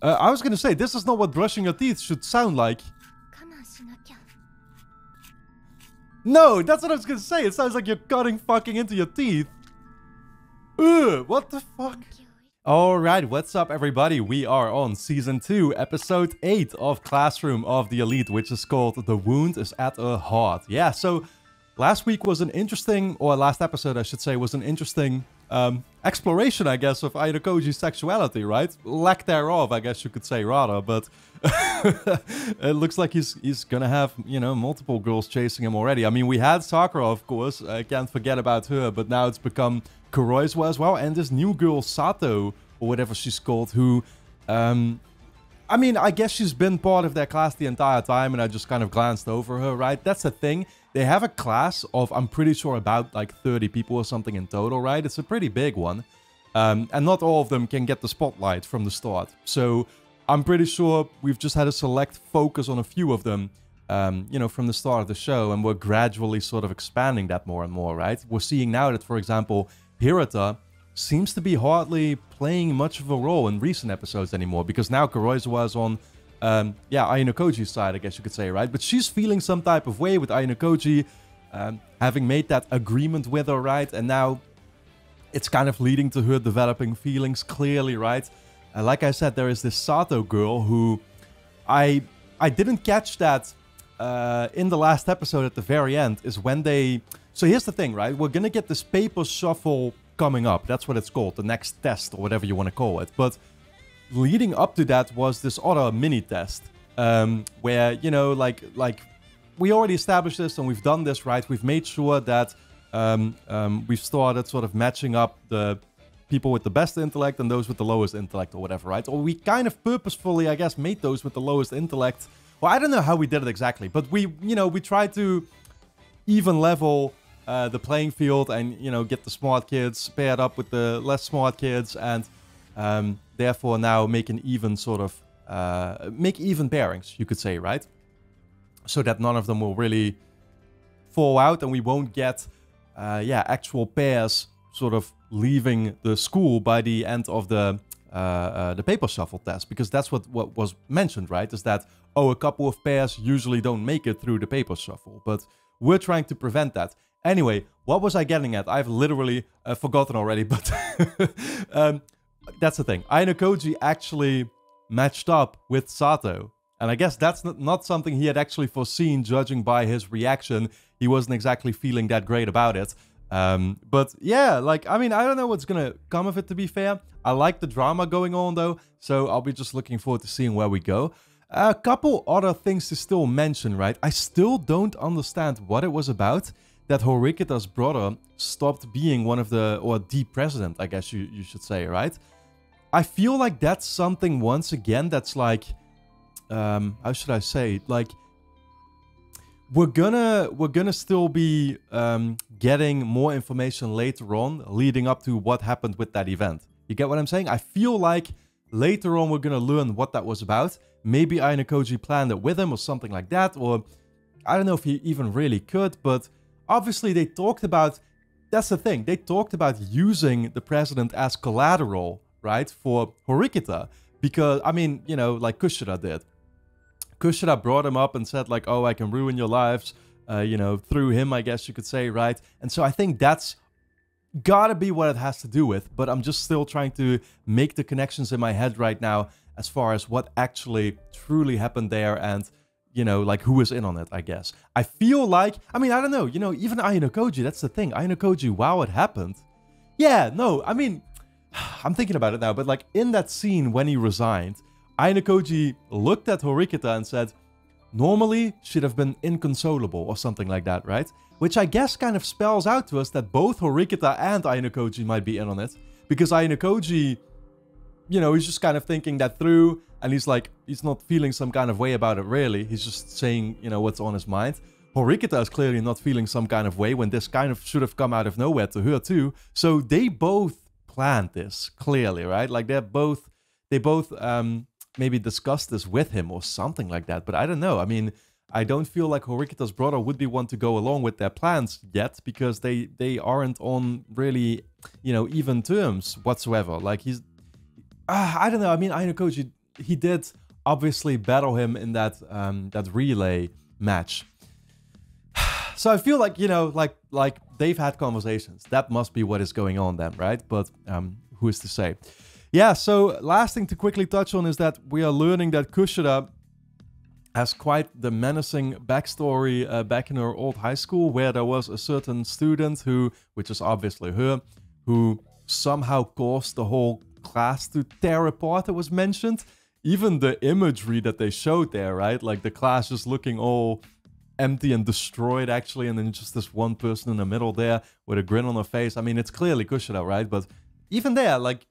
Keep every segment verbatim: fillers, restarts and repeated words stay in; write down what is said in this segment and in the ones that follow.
Uh, I was gonna say, this is not what brushing your teeth should sound like. No, that's what I was gonna say. It sounds like you're cutting fucking into your teeth. Ugh, what the fuck? Alright, what's up everybody? We are on Season two, Episode eight of Classroom of the Elite, which is called The Wound is at a Heart. Yeah, so last week was an interesting, or last episode I should say, was an interesting um, exploration, I guess, of Ayanokoji's sexuality, right? Lack thereof, I guess you could say rather, but it looks like he's, he's gonna have, you know, multiple girls chasing him already. I mean, we had Sakura, of course, I can't forget about her, but now it's become Kuroizawa as well, and this new girl Sato, or whatever she's called, who, um, I mean, I guess she's been part of their class the entire time, and I just kind of glanced over her, right? That's the thing. They have a class of, I'm pretty sure, about like thirty people or something in total, right? It's a pretty big one, um, and not all of them can get the spotlight from the start. So I'm pretty sure we've just had a select focus on a few of them, Um, you know, from the start of the show, and we're gradually sort of expanding that more and more, right? We're seeing now that, for example, Hirata seems to be hardly playing much of a role in recent episodes anymore, because now Kuroizawa is on, um, yeah, Ayanokoji's side, I guess you could say, right? But she's feeling some type of way with Ayanokoji, um, having made that agreement with her, right? And now it's kind of leading to her developing feelings, clearly, right? Uh, like I said, there is this Sato girl who I, I didn't catch that Uh, in the last episode at the very end is when they... So here's the thing, right? We're gonna get this paper shuffle coming up. That's what it's called, the next test or whatever you want to call it. But leading up to that was this other mini test um, where, you know, like, like we already established this and we've done this, right? We've made sure that um, um, we've started sort of matching up the people with the best intellect and those with the lowest intellect or whatever, right? Or we kind of purposefully, I guess, made those with the lowest intellect. Well, I don't know how we did it exactly, but we, you know, we tried to even level uh, the playing field and, you know, get the smart kids paired up with the less smart kids and um, therefore now make an even sort of, uh, make even pairings, you could say, right? So that none of them will really fall out and we won't get, uh, yeah, actual pairs sort of leaving the school by the end of the Uh, uh, the paper shuffle test, because that's what, what was mentioned, right? Is that, oh, a couple of pairs usually don't make it through the paper shuffle, but we're trying to prevent that. Anyway, what was I getting at? I've literally uh, forgotten already, but um, that's the thing. Ayanokoji actually matched up with Sato, and I guess that's not, not something he had actually foreseen, judging by his reaction. He wasn't exactly feeling that great about it. Um, but yeah, like, I mean, I don't know what's gonna come of it, to be fair. I like the drama going on, though, so I'll be just looking forward to seeing where we go. A couple other things to still mention, right? I still don't understand what it was about that Horikita's brother stopped being one of the, or the president, I guess you, you should say, right? I feel like that's something, once again, that's like, um, how should I say, like, We're gonna we're gonna still be um, getting more information later on, leading up to what happened with that event. You get what I'm saying? I feel like later on we're gonna learn what that was about. Maybe Ayanokoji planned it with him or something like that, or I don't know if he even really could. But obviously they talked about, that's the thing. They talked about using the president as collateral, right, for Horikita, because I mean, you know, like Kushida did. Kushida brought him up and said, like, oh, I can ruin your lives, uh, you know, through him, I guess you could say, right? And so I think that's gotta be what it has to do with, but I'm just still trying to make the connections in my head right now as far as what actually truly happened there and, you know, like, who is in on it, I guess. I feel like, I mean, I don't know, you know, even Ayanokoji, that's the thing. Ayanokoji, wow, it happened. Yeah, no, I mean, I'm thinking about it now, but, like, in that scene when he resigned, Ayanokoji looked at Horikita and said, normally she'd have been inconsolable or something like that, right? Which I guess kind of spells out to us that both Horikita and Ayanokoji might be in on it. Because Ayanokoji, you know, he's just kind of thinking that through and he's like, he's not feeling some kind of way about it really. He's just saying, you know, what's on his mind. Horikita is clearly not feeling some kind of way when this kind of should have come out of nowhere to her too. So they both planned this, clearly, right? Like they're both, they both, um... maybe discuss this with him or something like that, but I don't know. I mean, I don't feel like Horikita's brother would be one to go along with their plans yet, because they they aren't on really, you know, even terms whatsoever. Like he's, uh, I don't know. I mean, Ayanokoji he did obviously battle him in that um, that relay match. So I feel like, you know, like like they've had conversations. That must be what is going on then, right? But um, who is to say? Yeah, so last thing to quickly touch on is that we are learning that Kushida has quite the menacing backstory uh, back in her old high school, where there was a certain student who, which is obviously her, who somehow caused the whole class to tear apart, that was mentioned. Even the imagery that they showed there, right? Like the class just looking all empty and destroyed, actually, and then just this one person in the middle there with a grin on her face. I mean, it's clearly Kushida, right? But even there, like,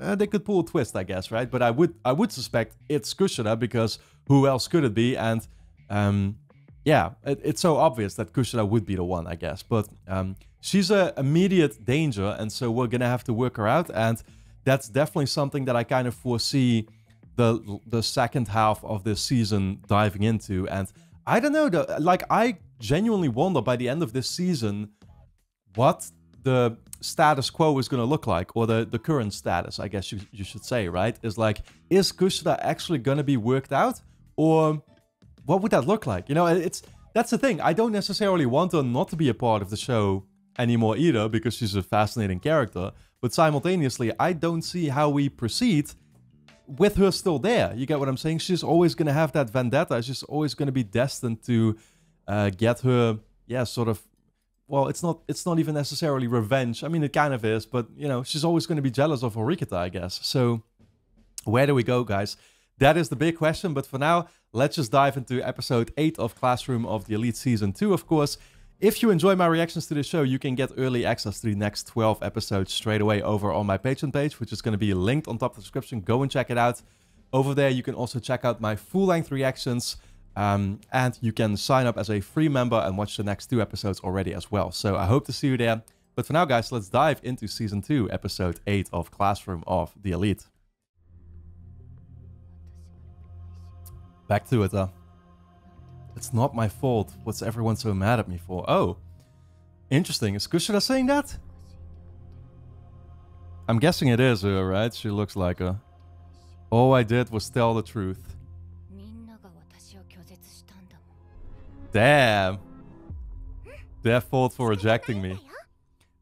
uh, they could pull a twist, I guess, right? But I would I would suspect it's Kushida, because who else could it be? And um, yeah, it, it's so obvious that Kushida would be the one, I guess. But um, she's an immediate danger, and so we're gonna have to work her out. And that's definitely something that I kind of foresee the the second half of this season diving into. And I don't know, though, like, I genuinely wonder by the end of this season what the status quo is going to look like, or the, the current status, I guess you, you should say, right? Is like, is Kushida actually going to be worked out? Or what would that look like? You know, it's that's the thing. I don't necessarily want her not to be a part of the show anymore either, because she's a fascinating character. But simultaneously, I don't see how we proceed with her still there. You get what I'm saying? She's always going to have that vendetta. She's always going to be destined to uh, get her, yeah, sort of, well, it's not it's not even necessarily revenge. I mean, it kind of is, but, you know, she's always going to be jealous of Horikita, I guess. So where do we go, guys? That is the big question. But for now, let's just dive into episode eight of Classroom of the Elite Season two, of course. If you enjoy my reactions to the show, you can get early access to the next twelve episodes straight away over on my Patreon page, which is going to be linked on top of the description. Go and check it out. Over there, you can also check out my full-length reactions, um, and you can sign up as a free member and watch the next two episodes already as well. So I hope to see you there. But for now, guys, let's dive into Season two, Episode eight of Classroom of the Elite. Back to it, huh? It's not my fault. What's everyone so mad at me for? Oh, interesting. Is Kushida saying that? I'm guessing it is her, right? She looks like her. All I did was tell the truth. Damn. Their fault for rejecting me.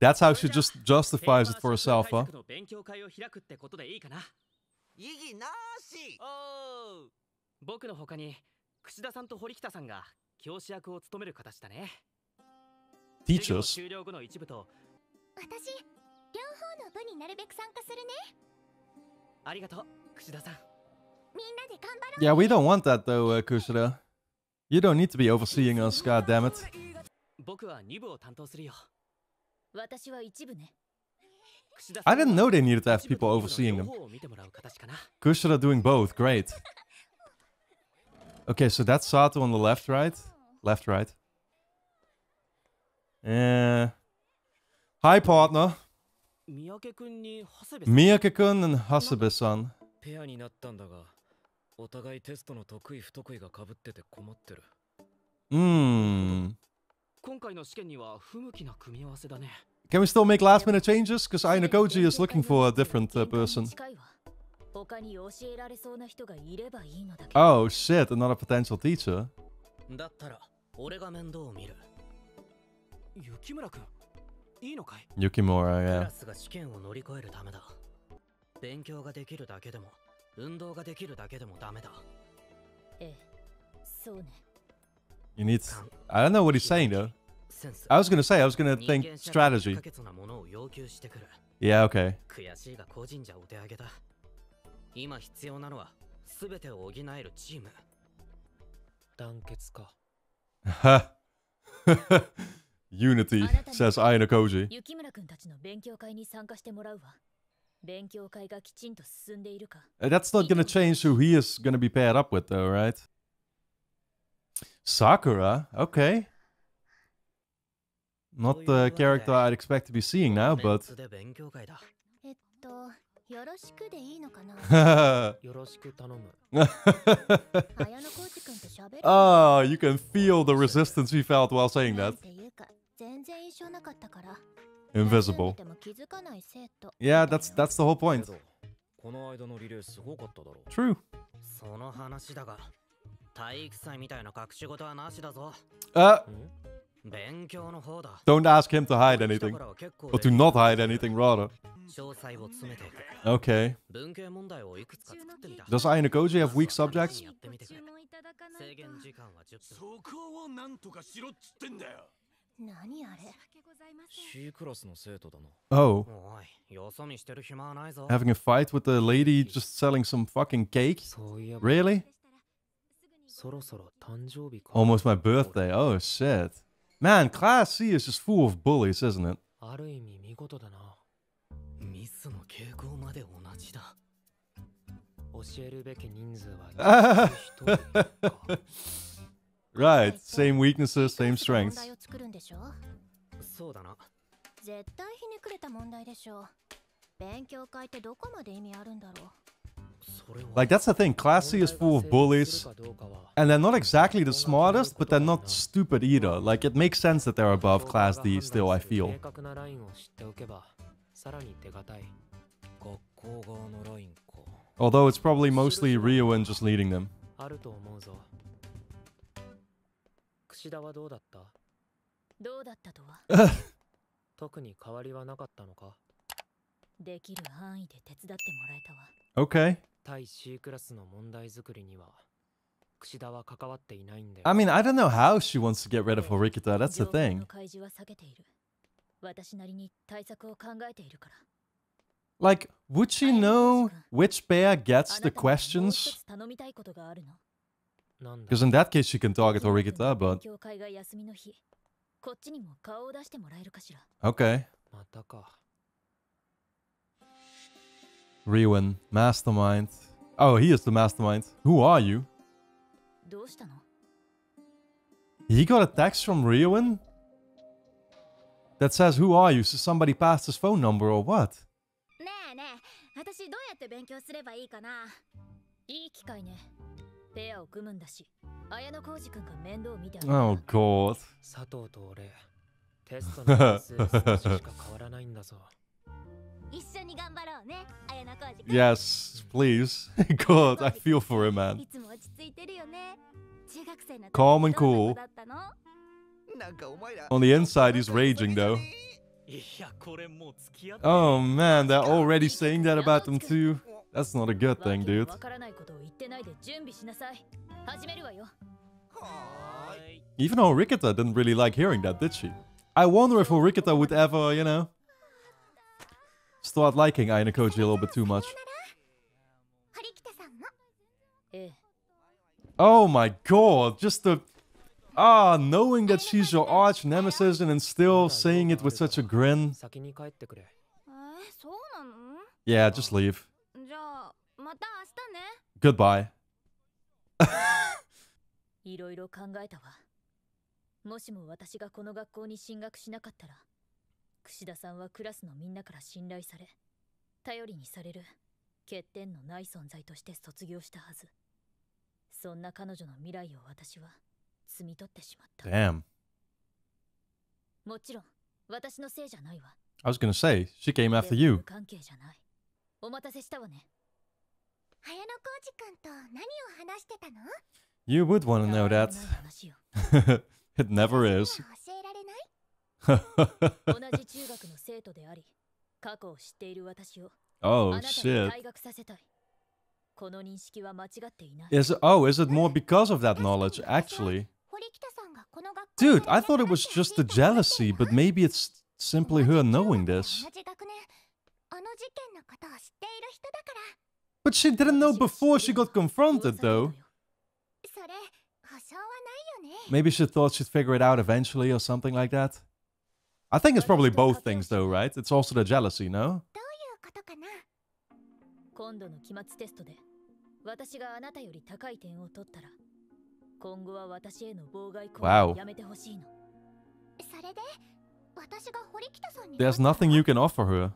That's how she just justifies it for herself, huh? Teachers. Yeah, we don't want that though, uh, Kushida. You don't need to be overseeing us, god damn it. I didn't know they needed to have people overseeing them. Kushida doing both, great. Okay, so that's Sato on the left, right? Left, right. Uh, hi, partner. Miyake-kun and Hasebe-san. Hmm. Can we still make last-minute changes? Because Ayanokoji is looking for a different uh, person. Oh shit, another potential teacher. Yukimura, yeah. You need... I don't know what he's saying though. I was gonna say, I was gonna think strategy. Yeah, okay. Unity, says Ayanokoji. Uh, that's not going to change who he is going to be paired up with, though, right? Sakura? Okay. Not the character I'd expect to be seeing now, but... Oh, you can feel the resistance he felt while saying that. Invisible. Yeah, that's that's the whole point. True. Uh, don't ask him to hide anything. Or to not hide anything, rather. Okay. Does Ayanokoji have weak subjects? Oh. Having a fight with the lady just selling some fucking cake? Really? Almost my birthday. Oh, shit. Man, Class C is just full of bullies, isn't it? Right, same weaknesses, same strengths. Like, that's the thing, Class C is full of bullies, and they're not exactly the smartest, but they're not stupid either. Like, it makes sense that they're above Class D still, I feel. Although it's probably mostly Ryuen just leading them. Okay. I mean, I don't know how she wants to get rid of Horikita, that's the thing. Like, would she know which bear gets the questions? Because in that case, she can target Horikita, but... Okay. Ryuen, mastermind. Oh, he is the mastermind. Who are you? He got a text from Ryuen? That says, who are you? So somebody passed his phone number or what? Oh god. Yes, please. God, I feel for him, man. Calm and cool. On the inside, he's raging, though. Oh man, they're already saying that about them too. That's not a good thing, dude. Even Horikita didn't really like hearing that, did she? I wonder if Horikita would ever, you know, start liking Ayanokoji a little bit too much. Oh my god, just the... Ah, knowing that she's your arch nemesis and then still saying it with such a grin. Yeah, just leave. Goodbye. Damn. I was gonna say, she came after you. You would want to know that. It never is. Oh, shit. Is it, oh, is it more because of that knowledge, actually? Dude, I thought it was just the jealousy, but maybe it's simply her knowing this. But she didn't know before she got confronted, though. Maybe she thought she'd figure it out eventually or something like that. I think it's probably both things, though, right? It's also the jealousy, no? Wow. There's nothing you can offer her.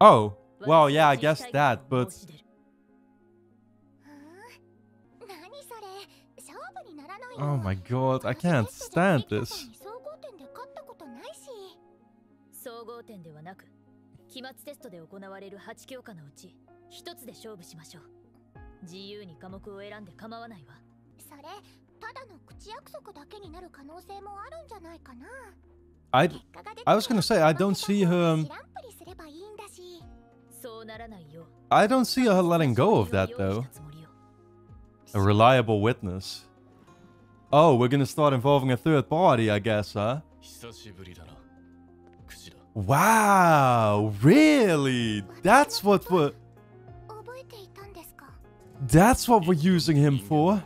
Oh, well, yeah, I guess that, but... Oh my god, I can't stand this. 一つで勝負しましょう。自由に科目を選んで構わないわ。それ、ただの口約束だけになる可能性もあるんじゃないかな。I I was gonna say I don't see her. I don't see her letting go of that though. A reliable witness. Oh, we're gonna start involving a third party, I guess, huh? Wow, really? That's what we're... That's what we're using him for?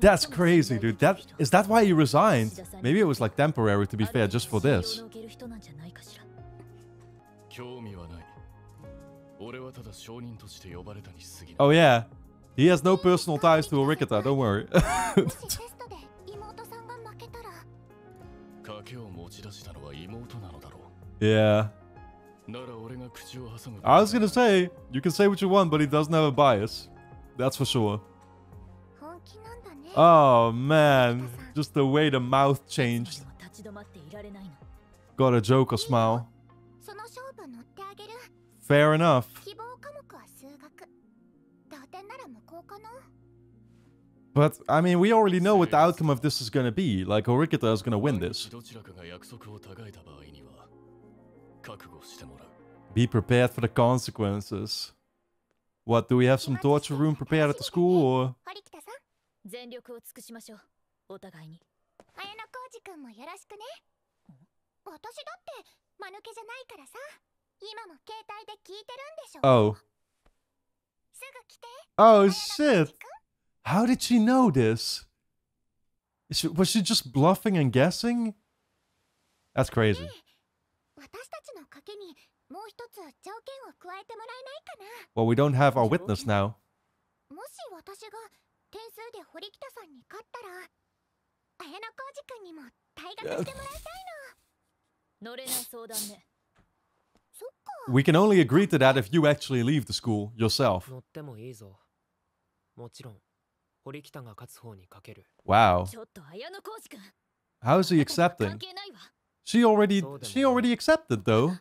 That's crazy, dude. That, is that why he resigned? Maybe it was like temporary, to be fair, just for this. Oh yeah, he has no personal ties to Horikita, don't worry. Yeah. I was gonna say, you can say what you want, but he doesn't have a bias. That's for sure. Oh man, just the way the mouth changed. Got a joker smile. Fair enough. But, I mean, we already know what the outcome of this is gonna be. Like, Horikita is gonna win this. Be prepared for the consequences. What, do we have some torture room prepared at the school, or...? Oh. Oh, shit. How did she know this? Is she, was she just bluffing and guessing? That's crazy. Well, we don't have our witness now. Uh, we can only agree to that if you actually leave the school yourself. Wow. How is he accepting? She already she already accepted though.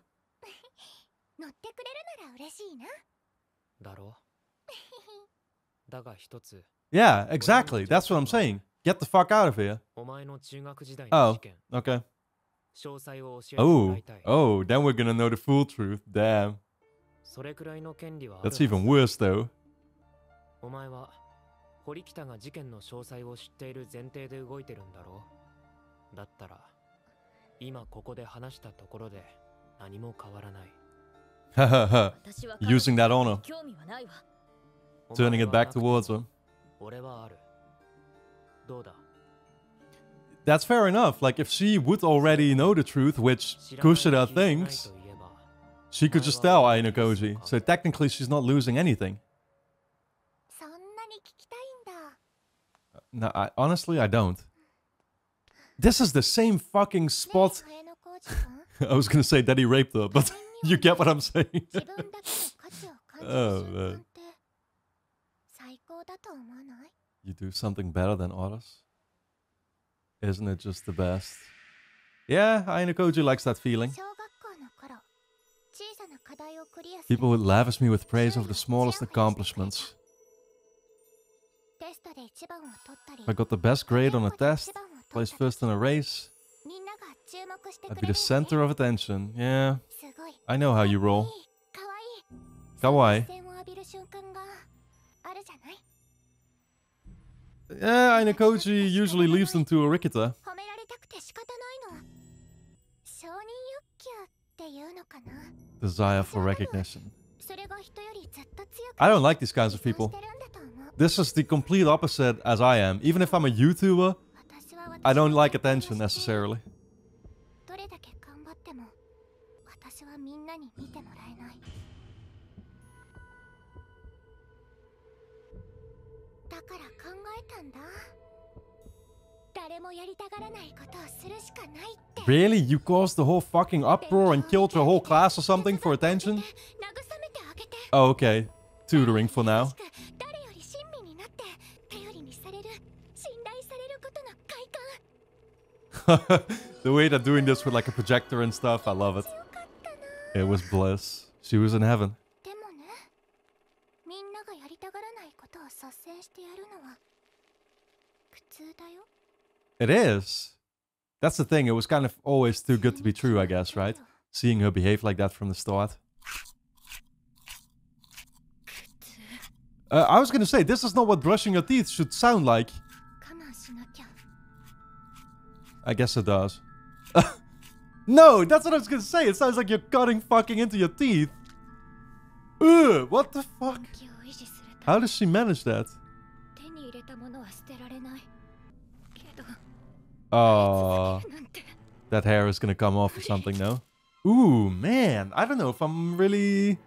Yeah, exactly. That's what I'm saying. Get the fuck out of here. Oh, okay. Oh, oh, then we're gonna know the full truth. Damn. That's even worse though. Using that honor. Turning it back towards him. That's fair enough. Like, if she would already know the truth, which Kushida thinks, she could just tell Ayanokoji. So technically, she's not losing anything. No, I, honestly, I don't. This is the same fucking spot. I was gonna say that he raped her, but you get what I'm saying. Oh, man. You do something better than others? Isn't it just the best? Yeah, Ayanokoji likes that feeling. People would lavish me with praise over the smallest accomplishments. If I got the best grade on a test, placed first in a race, I'd be the center of attention. Yeah, I know how you roll. Kawaii. Yeah, Ayanokoji usually leaves them to Horikita. Desire for recognition. I don't like these kinds of people. This is the complete opposite as I am. Even if I'm a YouTuber, I don't like attention necessarily. Really? You caused the whole fucking uproar and killed your whole class or something for attention? Oh, okay. Tutoring for now. The way they're doing this with like a projector and stuff, I love it. It was bliss. She was in heaven. It is. That's the thing. It was kind of always too good to be true, I guess, right? Seeing her behave like that from the start. Uh, I was going to say, this is not what brushing your teeth should sound like. I guess it does. No, that's what I was going to say. It sounds like you're cutting fucking into your teeth. Ugh, what the fuck? How does she manage that? Oh, that hair is going to come off or something, no? Ooh, man. I don't know if I'm really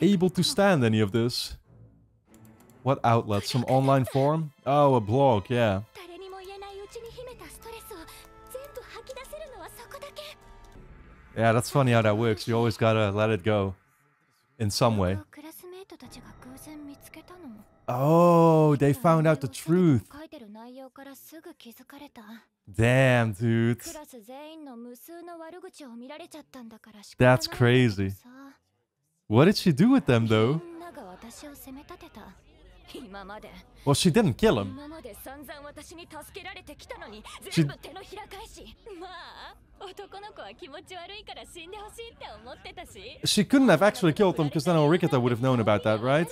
able to stand any of this. What outlet? Some online forum? Oh, a blog, yeah. Yeah, that's funny how that works. You always gotta let it go. In some way. Oh, they found out the truth. Damn, dude. That's crazy. What did she do with them, though? Well, she didn't kill him. She... she couldn't have actually killed him, because then Horikita would have known about that, right?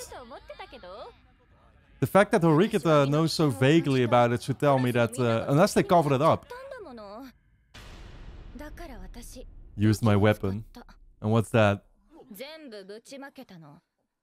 The fact that Horikita knows so vaguely about it should tell me that, uh, unless they covered it up. Used my weapon. And what's that?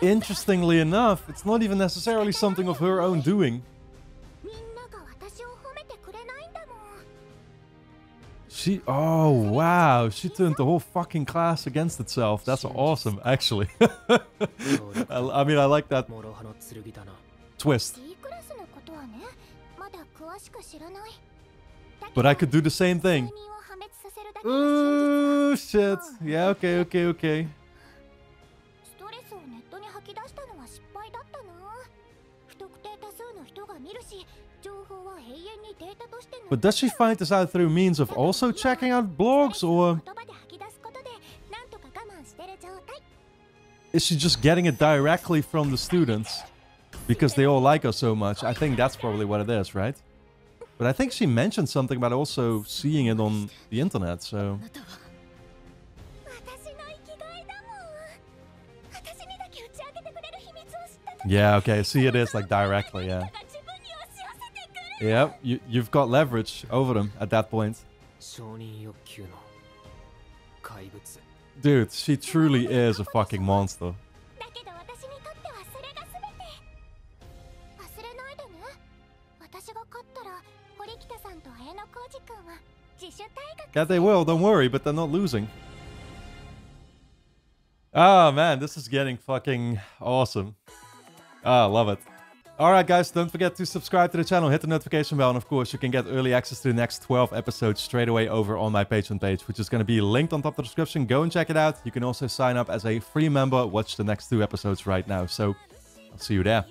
Interestingly enough, it's not even necessarily something of her own doing. She... oh, wow. She turned the whole fucking class against itself. That's awesome, actually. I, I mean, I like that twist. But I could do the same thing. Ooh, shit. Yeah, okay, okay, okay. But does she find this out through means of also checking out blogs, or is she just getting it directly from the students because they all like her so much? I think that's probably what it is, right? But I think she mentioned something about also seeing it on the internet, so... yeah, okay, see, it is like directly, yeah. Yeah, you, you've got leverage over them at that point. Dude, she truly is a fucking monster. Yeah, they will, don't worry, but they're not losing. Oh man, this is getting fucking awesome. Ah, love it. Alright guys, don't forget to subscribe to the channel, hit the notification bell, and of course you can get early access to the next twelve episodes straight away over on my Patreon page, which is going to be linked on top of the description. Go and check it out. You can also sign up as a free member, watch the next two episodes right now, so I'll see you there.